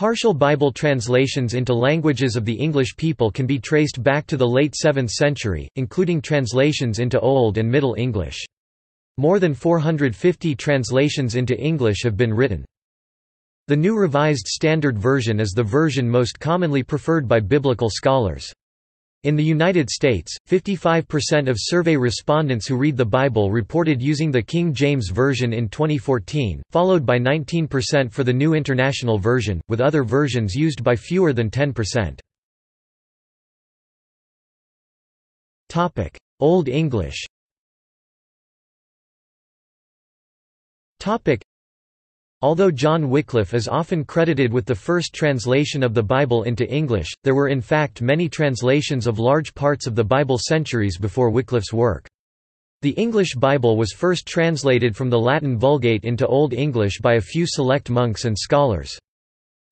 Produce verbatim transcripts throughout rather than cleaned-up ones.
Partial Bible translations into languages of the English people can be traced back to the late seventh century, including translations into Old and Middle English. More than four hundred fifty translations into English have been written. The New Revised Standard Version is the version most commonly preferred by biblical scholars. In the United States, fifty-five percent of survey respondents who read the Bible reported using the King James Version in twenty fourteen, followed by nineteen percent for the New International Version, with other versions used by fewer than ten percent. Old English. Although John Wycliffe is often credited with the first translation of the Bible into English, there were in fact many translations of large parts of the Bible centuries before Wycliffe's work. The English Bible was first translated from the Latin Vulgate into Old English by a few select monks and scholars.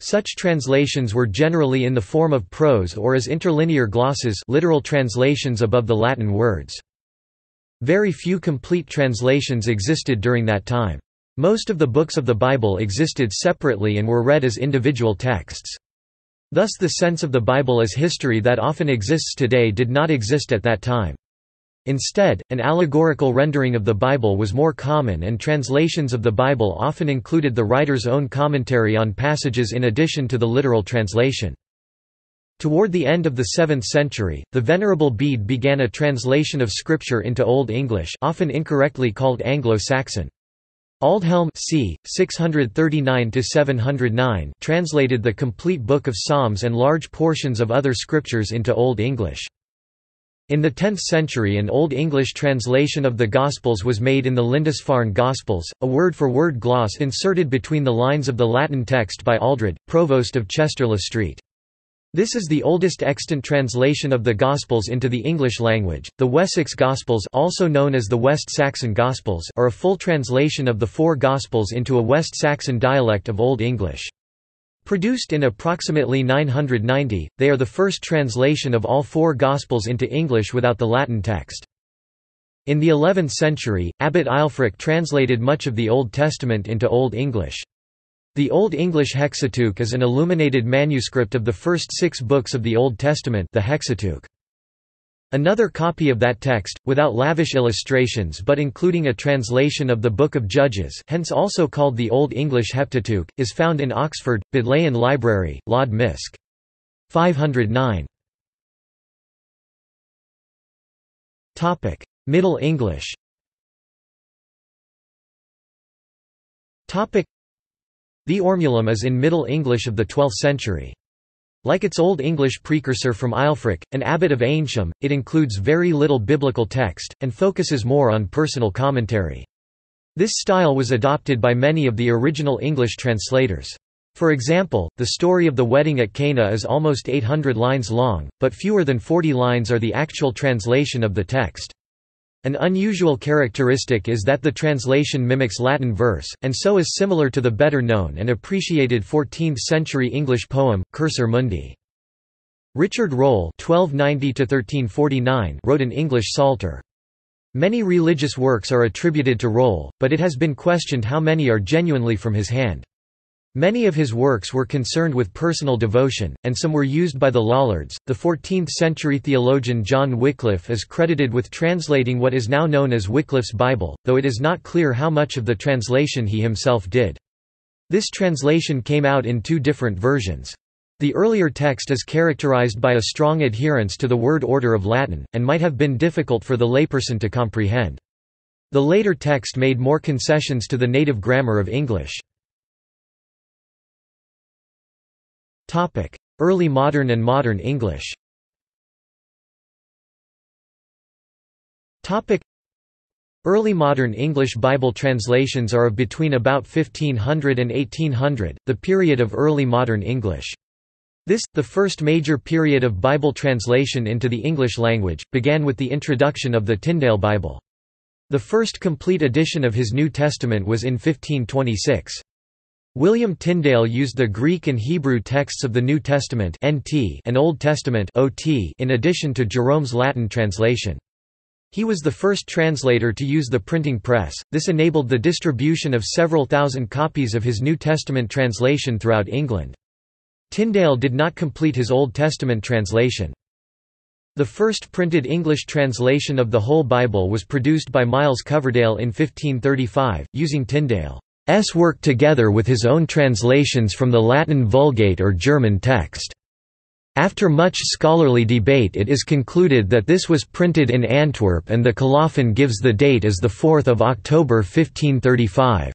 Such translations were generally in the form of prose or as interlinear glosses, literal translations above the Latin words. Very few complete translations existed during that time. Most of the books of the Bible existed separately and were read as individual texts. Thus the sense of the Bible as history that often exists today did not exist at that time. Instead, an allegorical rendering of the Bible was more common, and translations of the Bible often included the writer's own commentary on passages in addition to the literal translation. Toward the end of the seventh century, the Venerable Bede began a translation of Scripture into Old English, often incorrectly called Anglo-Saxon. Aldhelm c. six thirty-nine to seven oh nine translated the complete Book of Psalms and large portions of other scriptures into Old English. In the tenth century, an Old English translation of the Gospels was made in the Lindisfarne Gospels, a word-for-word gloss inserted between the lines of the Latin text by Aldred, provost of Chesterle Street. This is the oldest extant translation of the Gospels into the English language. The Wessex Gospels, also known as the West Saxon Gospels, are a full translation of the four Gospels into a West Saxon dialect of Old English. Produced in approximately nine hundred ninety, they are the first translation of all four Gospels into English without the Latin text. In the eleventh century, Abbot Ælfric translated much of the Old Testament into Old English. The Old English Hexateuch is an illuminated manuscript of the first six books of the Old Testament, the Hexateuch. Another copy of that text, without lavish illustrations but including a translation of the Book of Judges, hence also called the Old English Heptateuch, is found in Oxford, Bodleian Library, Laud Misc. five oh nine. Middle English. The Ormulum is in Middle English of the twelfth century. Like its Old English precursor from Ælfric, an abbot of Eynsham, it includes very little biblical text, and focuses more on personal commentary. This style was adopted by many of the original English translators. For example, the story of the wedding at Cana is almost eight hundred lines long, but fewer than forty lines are the actual translation of the text. An unusual characteristic is that the translation mimics Latin verse, and so is similar to the better-known and appreciated fourteenth century English poem, Cursor Mundi. Richard Rolle (twelve ninety to thirteen forty-nine) wrote an English Psalter. Many religious works are attributed to Rolle, but it has been questioned how many are genuinely from his hand. Many of his works were concerned with personal devotion, and some were used by the Lollards. The fourteenth century theologian John Wycliffe is credited with translating what is now known as Wycliffe's Bible, though it is not clear how much of the translation he himself did. This translation came out in two different versions. The earlier text is characterized by a strong adherence to the word order of Latin, and might have been difficult for the layperson to comprehend. The later text made more concessions to the native grammar of English. Early Modern and Modern English. Early modern English Bible translations are of between about fifteen hundred and eighteen hundred, the period of Early Modern English. This, the first major period of Bible translation into the English language, began with the introduction of the Tyndale Bible. The first complete edition of his New Testament was in fifteen twenty-six. William Tyndale used the Greek and Hebrew texts of the New Testament (N T) and Old Testament (O T) in addition to Jerome's Latin translation. He was the first translator to use the printing press. This enabled the distribution of several thousand copies of his New Testament translation throughout England. Tyndale did not complete his Old Testament translation. The first printed English translation of the whole Bible was produced by Myles Coverdale in fifteen thirty-five, using Tyndale's work together with his own translations from the Latin Vulgate or German text. After much scholarly debate, it is concluded that this was printed in Antwerp, and the colophon gives the date as the fourth of October fifteen thirty-five.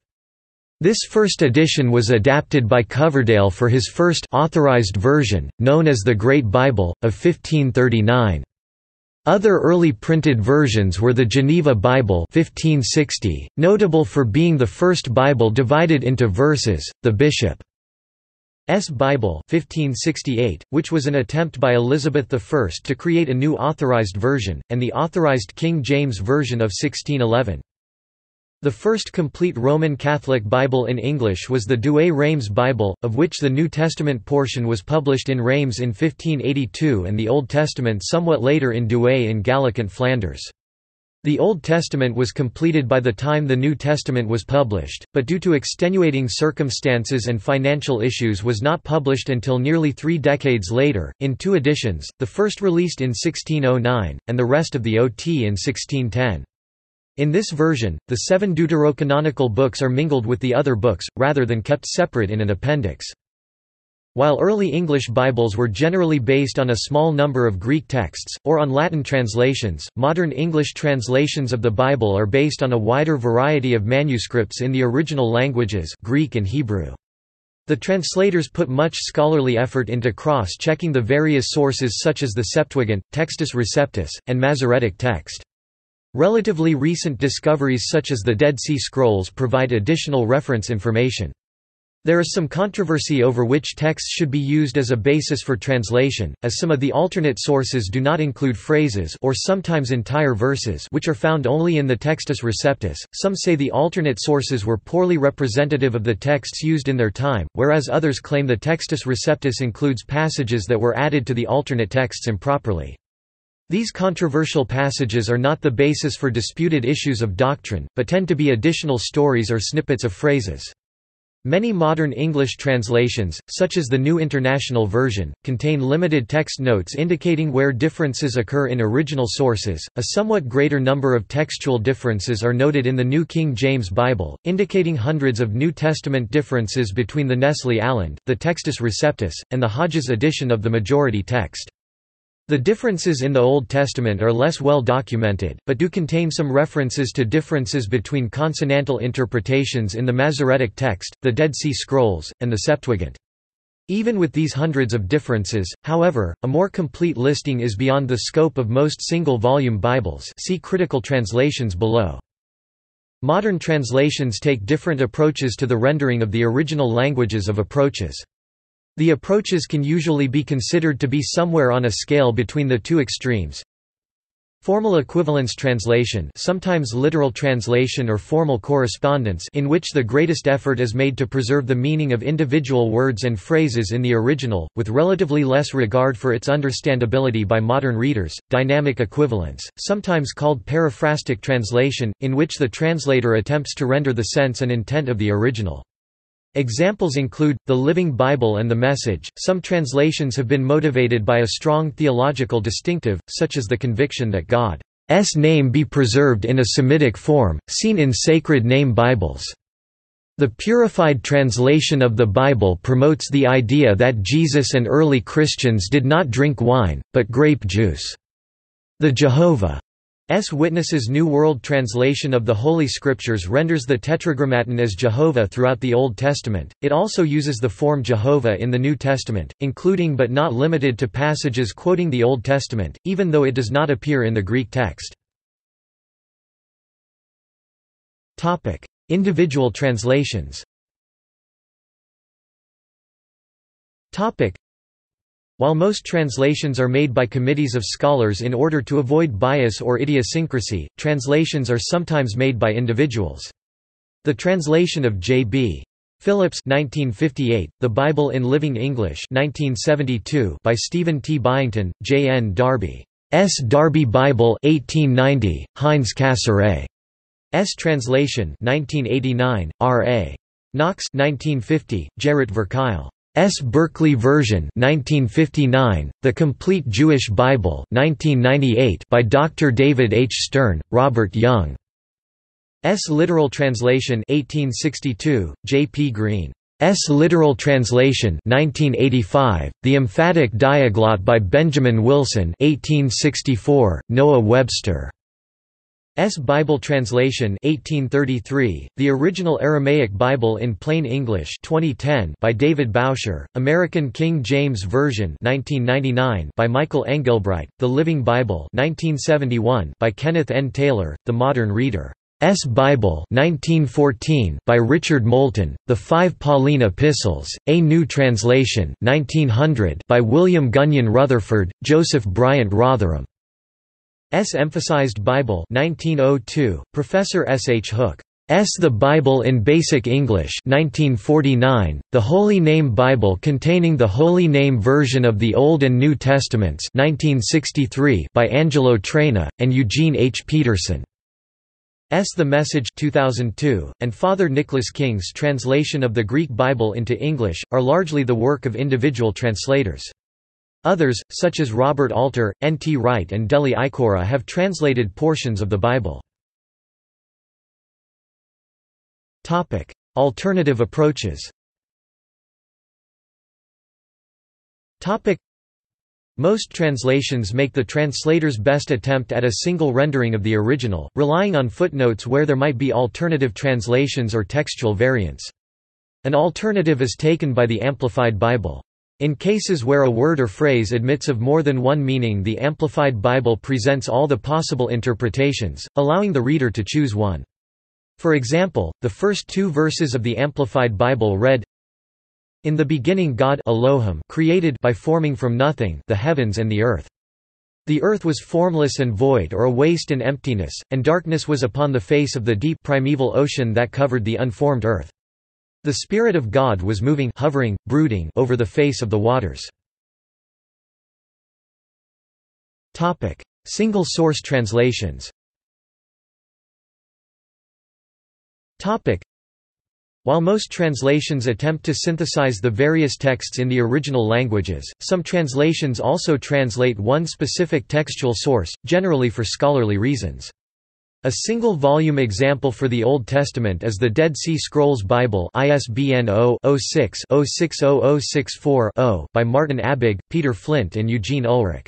This first edition was adapted by Coverdale for his first authorized version, known as the Great Bible, of fifteen thirty-nine. Other early printed versions were the Geneva Bible fifteen sixty, notable for being the first Bible divided into verses, the Bishop S. Bible fifteen sixty-eight, which was an attempt by Elizabeth the First to create a new authorized version, and the authorized King James Version of sixteen eleven. The first complete Roman Catholic Bible in English was the Douay-Rheims Bible, of which the New Testament portion was published in Rheims in fifteen eighty-two and the Old Testament somewhat later in Douay in Gallicant Flanders. The Old Testament was completed by the time the New Testament was published, but due to extenuating circumstances and financial issues was not published until nearly three decades later, in two editions, the first released in sixteen oh nine, and the rest of the O T in sixteen ten. In this version, the seven deuterocanonical books are mingled with the other books, rather than kept separate in an appendix. While early English Bibles were generally based on a small number of Greek texts, or on Latin translations, modern English translations of the Bible are based on a wider variety of manuscripts in the original languages, Greek and Hebrew. The translators put much scholarly effort into cross-checking the various sources such as the Septuagint, Textus Receptus, and Masoretic Text. Relatively recent discoveries such as the Dead Sea Scrolls provide additional reference information. There is some controversy over which texts should be used as a basis for translation, as some of the alternate sources do not include phrases or sometimes entire verses which are found only in the Textus Receptus. Some say the alternate sources were poorly representative of the texts used in their time, whereas others claim the Textus Receptus includes passages that were added to the alternate texts improperly. These controversial passages are not the basis for disputed issues of doctrine, but tend to be additional stories or snippets of phrases. Many modern English translations, such as the New International Version, contain limited text notes indicating where differences occur in original sources. A somewhat greater number of textual differences are noted in the New King James Bible, indicating hundreds of New Testament differences between the Nestle Alland, the Textus Receptus, and the Hodges edition of the majority text. The differences in the Old Testament are less well documented, but do contain some references to differences between consonantal interpretations in the Masoretic Text, the Dead Sea Scrolls, and the Septuagint. Even with these hundreds of differences, however, a more complete listing is beyond the scope of most single-volume Bibles. See critical translations below. Modern translations take different approaches to the rendering of the original languages of approaches. The approaches can usually be considered to be somewhere on a scale between the two extremes. Formal equivalence translation, sometimes literal translation or formal correspondence, in which the greatest effort is made to preserve the meaning of individual words and phrases in the original, with relatively less regard for its understandability by modern readers. Dynamic equivalence, sometimes called periphrastic translation, in which the translator attempts to render the sense and intent of the original. Examples include the Living Bible and the Message. Some translations have been motivated by a strong theological distinctive, such as the conviction that God's name be preserved in a Semitic form, seen in sacred name Bibles. The purified translation of the Bible promotes the idea that Jesus and early Christians did not drink wine, but grape juice. The Jehovah's Witnesses' New World Translation of the Holy Scriptures renders the Tetragrammaton as Jehovah throughout the Old Testament. It also uses the form Jehovah in the New Testament, including but not limited to passages quoting the Old Testament, even though it does not appear in the Greek text. Topic: Individual translations. Topic: While most translations are made by committees of scholars in order to avoid bias or idiosyncrasy, translations are sometimes made by individuals. The translation of J B Phillips nineteen fifty-eight, The Bible in Living English nineteen seventy-two by Stephen T. Byington, J N Darby's Darby Bible eighteen ninety, Heinz Casseret's translation nineteen eighty-nine, R A Knox nineteen fifty, Jarrett Verkyle. S. Berkeley Version nineteen fifty-nine, The Complete Jewish Bible nineteen ninety-eight by Doctor David H. Stern, Robert Young. S. Literal Translation eighteen sixty-two, J P. Green. S. Literal Translation nineteen eighty-five, The Emphatic Diaglot by Benjamin Wilson eighteen sixty-four, Noah Webster. S. Bible Translation eighteen thirty-three, The Original Aramaic Bible in Plain English twenty ten by David Boucher, American King James Version nineteen ninety-nine by Michael Engelbright, The Living Bible nineteen seventy-one by Kenneth N. Taylor, The Modern Reader. S. Bible nineteen fourteen by Richard Moulton, The Five Pauline Epistles, A New Translation nineteen hundred by William Runyon Rutherford, Joseph Bryant Rotherham. S. Emphasized Bible nineteen oh two, Professor S. H. Hook. S. The Bible in Basic English nineteen forty-nine, The Holy Name Bible containing the Holy Name version of the Old and New Testaments nineteen sixty-three by Angelo Traina, and Eugene H. Peterson. S. The Message two thousand two, and Father Nicholas King's translation of the Greek Bible into English, are largely the work of individual translators. Others, such as Robert Alter, N. T. Wright and Deli Ikora, have translated portions of the Bible. Alternative approaches. Most translations make the translator's best attempt at a single rendering of the original, relying on footnotes where there might be alternative translations or textual variants. An alternative is taken by the Amplified Bible. In cases where a word or phrase admits of more than one meaning, the Amplified Bible presents all the possible interpretations, allowing the reader to choose one. For example, the first two verses of the Amplified Bible read, "In the beginning God Elohim created by forming from nothing the heavens and the earth. The earth was formless and void, or a waste and emptiness, and darkness was upon the face of the deep primeval ocean that covered the unformed earth. The Spirit of God was moving, hovering, brooding over the face of the waters." Topic: Single source translations. Topic: While most translations attempt to synthesize the various texts in the original languages, some translations also translate one specific textual source, generally for scholarly reasons. A single-volume example for the Old Testament is the Dead Sea Scrolls Bible I S B N zero dash zero six dash zero six zero zero six four dash zero by Martin Abig, Peter Flint and Eugene Ulrich.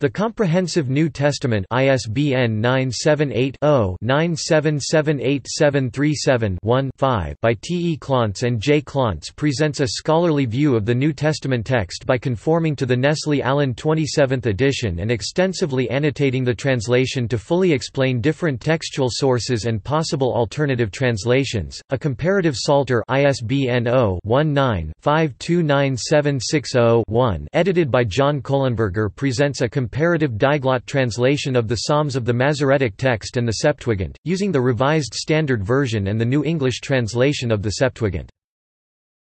The Comprehensive New Testament I S B N nine seven eight zero nine seven seven eight seven three seven one dash five by T. E. Clontz and J. Clontz presents a scholarly view of the New Testament text by conforming to the Nestle Allen twenty-seventh edition and extensively annotating the translation to fully explain different textual sources and possible alternative translations. A comparative Psalter I S B N zero dash one nine five two nine seven six zero dash one edited by John Kohlenberger presents a comparative diglot translation of the Psalms of the Masoretic Text and the Septuagint, using the Revised Standard Version and the New English translation of the Septuagint.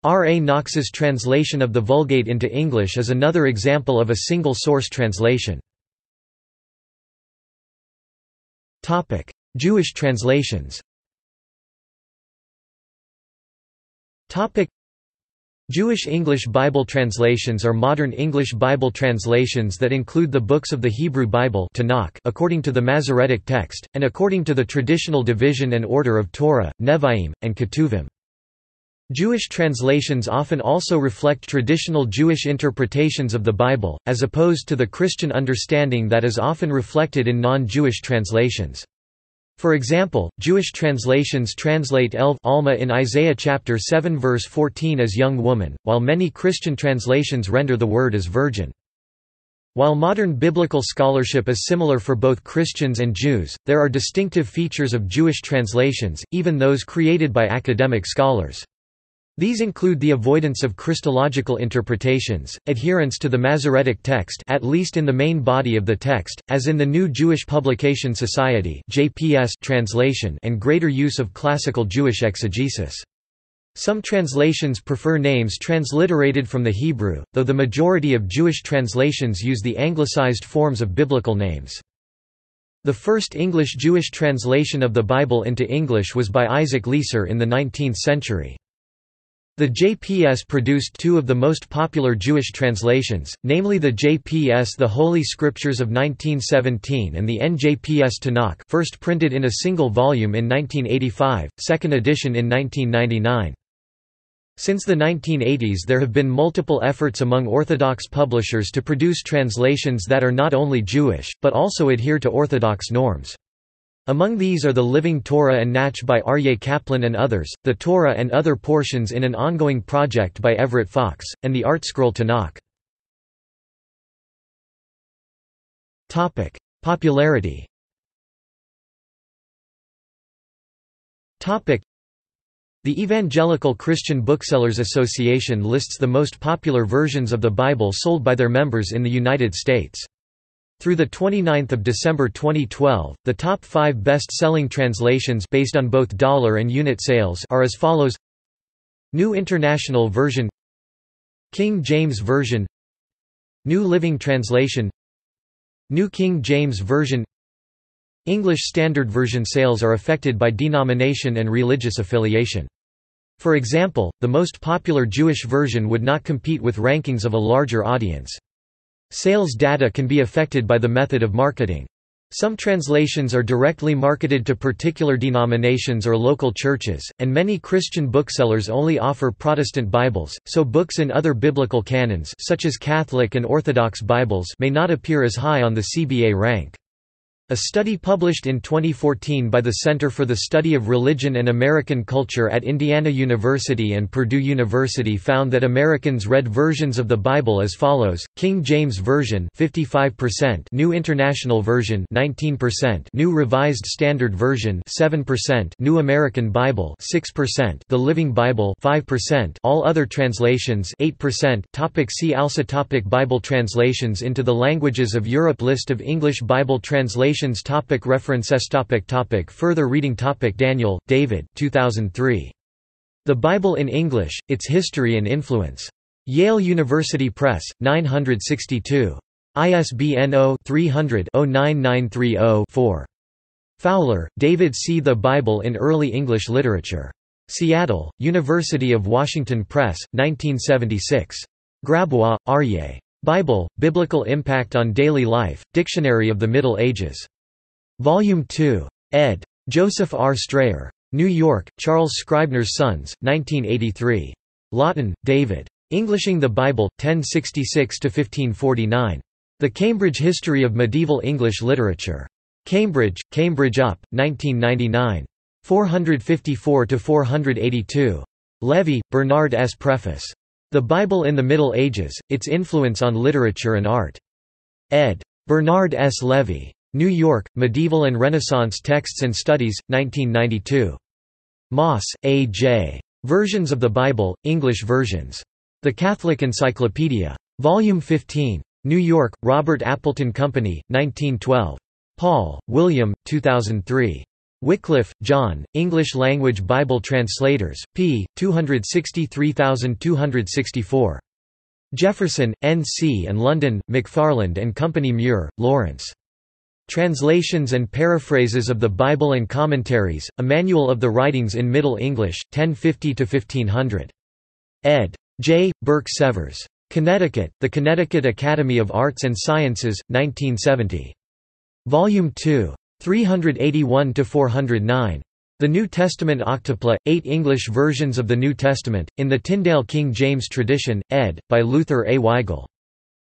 R. A. Knox's translation of the Vulgate into English is another example of a single-source translation. Topic: Jewish translations. Topic: Jewish English Bible translations are modern English Bible translations that include the books of the Hebrew Bible Tanakh according to the Masoretic Text, and according to the traditional division and order of Torah, Nevi'im, and Ketuvim. Jewish translations often also reflect traditional Jewish interpretations of the Bible, as opposed to the Christian understanding that is often reflected in non-Jewish translations. For example, Jewish translations translate Elv Alma in Isaiah chapter seven verse fourteen as young woman, while many Christian translations render the word as virgin. While modern biblical scholarship is similar for both Christians and Jews, there are distinctive features of Jewish translations, even those created by academic scholars. These include the avoidance of Christological interpretations, adherence to the Masoretic text at least in the main body of the text, as in the New Jewish Publication Society (J P S) translation, and greater use of classical Jewish exegesis. Some translations prefer names transliterated from the Hebrew, though the majority of Jewish translations use the anglicized forms of biblical names. The first English Jewish translation of the Bible into English was by Isaac Leeser in the nineteenth century. The J P S produced two of the most popular Jewish translations, namely the J P S The Holy Scriptures of nineteen seventeen and the N J P S Tanakh, first printed in a single volume in nineteen eighty-five, second edition in nineteen ninety-nine. Since the nineteen eighties there have been multiple efforts among Orthodox publishers to produce translations that are not only Jewish, but also adhere to Orthodox norms. Among these are the Living Torah and Natch by Aryeh Kaplan and others, the Torah and Other Portions in an Ongoing Project by Everett Fox, and the Art Scroll Tanakh. Popularity. The Evangelical Christian Booksellers Association lists the most popular versions of the Bible sold by their members in the United States. Through the twenty-ninth of December twenty twelve, the top five best-selling translations based on both dollar and unit sales are as follows: New International Version, King James Version, New Living Translation, New King James Version. English Standard Version sales are affected by denomination and religious affiliation. For example, the most popular Jewish version would not compete with rankings of a larger audience. Sales data can be affected by the method of marketing. Some translations are directly marketed to particular denominations or local churches, and many Christian booksellers only offer Protestant Bibles, so books in other biblical canons such as Catholic and Orthodox Bibles may not appear as high on the C B A rank. A study published in twenty fourteen by the Center for the Study of Religion and American Culture at Indiana University and Purdue University found that Americans read versions of the Bible as follows: King James Version fifty-five percent, New International Version nineteen percent, New Revised Standard Version seven percent, New American Bible six percent, The Living Bible five percent, All Other Translations eight percent. Topic: see also topic Bible translations into the languages of Europe. List of English Bible translations. Topic references. Topic topic further reading. Topic Daniel, David. two thousand three. The Bible in English: Its History and Influence. Yale University Press, nine hundred sixty-two. I S B N zero three hundred zero nine nine three zero four. Fowler, David C. The Bible in Early English Literature. Seattle, University of Washington Press, nineteen seventy-six. Grabois, Aryeh. Bible, Biblical Impact on Daily Life, Dictionary of the Middle Ages. Volume two. Ed. Joseph R. Strayer. New York, Charles Scribner's Sons, nineteen eighty-three. Lawton, David. Englishing the Bible, ten sixty-six to fifteen forty-nine. The Cambridge History of Medieval English Literature. Cambridge, Cambridge Up, nineteen ninety-nine. four fifty-four to four eighty-two. Levy, Bernard S. Preface. The Bible in the Middle Ages, Its Influence on Literature and Art. Ed. Bernard S. Levy. New York, Medieval and Renaissance Texts and Studies, nineteen ninety-two. Moss, A. J. Versions of the Bible, English Versions. The Catholic Encyclopedia. Volume fifteen. New York, Robert Appleton Company, nineteen twelve. Paul, William, two thousand three. Wycliffe, John, English Language Bible Translators, p. two hundred sixty-three thousand two hundred sixty-four. Jefferson, N C and London, McFarland and Company Muir, Lawrence. Translations and Paraphrases of the Bible and Commentaries, A Manual of the Writings in Middle English, ten fifty to fifteen hundred. Ed. J. Burke Severs. Connecticut, The Connecticut Academy of Arts and Sciences, nineteen seventy. Volume two. three eighty-one to four oh nine. The New Testament Octupla, Eight English Versions of the New Testament, in the Tyndale King James Tradition, ed. By Luther A. Weigel.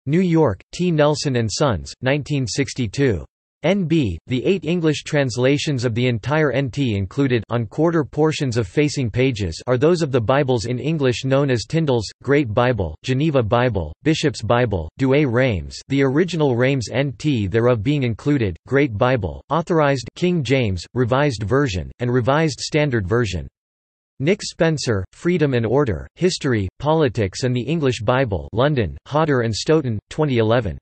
New York, T. Nelson and Sons, nineteen sixty-two. N B, the eight English translations of the entire N T included on quarter portions of facing pages are those of the Bibles in English known as Tyndale's, Great Bible, Geneva Bible, Bishop's Bible, Douay-Rheims the original Rheims N T thereof being included, Great Bible, Authorized King James, Revised Version, and Revised Standard Version. Nick Spencer, Freedom and Order, History, Politics and the English Bible, London, Hodder and Stoughton, twenty eleven.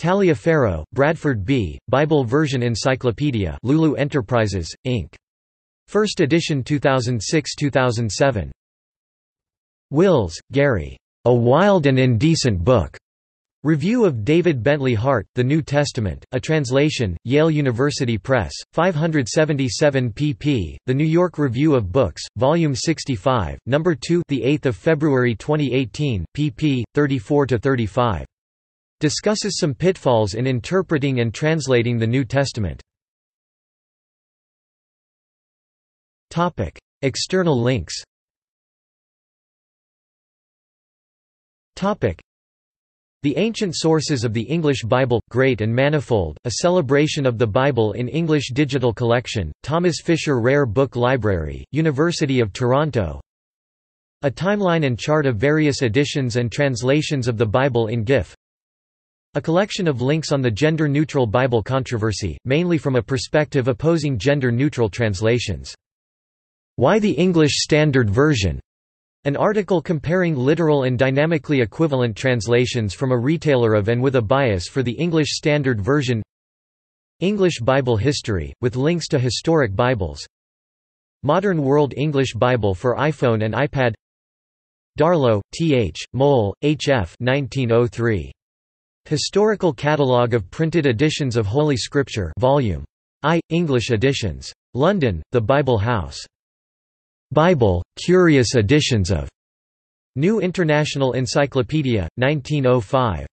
Taliaferro, Bradford B., Bible Version Encyclopedia, Lulu Enterprises, Incorporated. First edition two thousand six to two thousand seven. Wills, Gary. A Wild and Indecent Book. Review of David Bentley Hart, The New Testament, a translation, Yale University Press, five hundred seventy-seven pages. The New York Review of Books, Volume sixty-five, Number two, the eighth of February twenty eighteen, pp. thirty-four to thirty-five. Discusses some pitfalls in interpreting and translating the New Testament. Topic: External links. Topic: The Ancient Sources of the English Bible, Great and Manifold, a celebration of the Bible in English digital collection, Thomas Fisher Rare Book Library, University of Toronto. A timeline and chart of various editions and translations of the Bible in GIF. A collection of links on the gender-neutral Bible controversy, mainly from a perspective opposing gender-neutral translations. Why the English Standard Version? An article comparing literal and dynamically equivalent translations from a retailer of and with a bias for the English Standard Version. English Bible history, with links to historic Bibles. Modern World English Bible for iPhone and iPad. Darlow, T H, Mole, H F nineteen oh three. Historical Catalogue of Printed Editions of Holy Scripture, Volume I, English Editions. London, The Bible House. Bible, Curious Editions of New International Encyclopedia, nineteen oh five.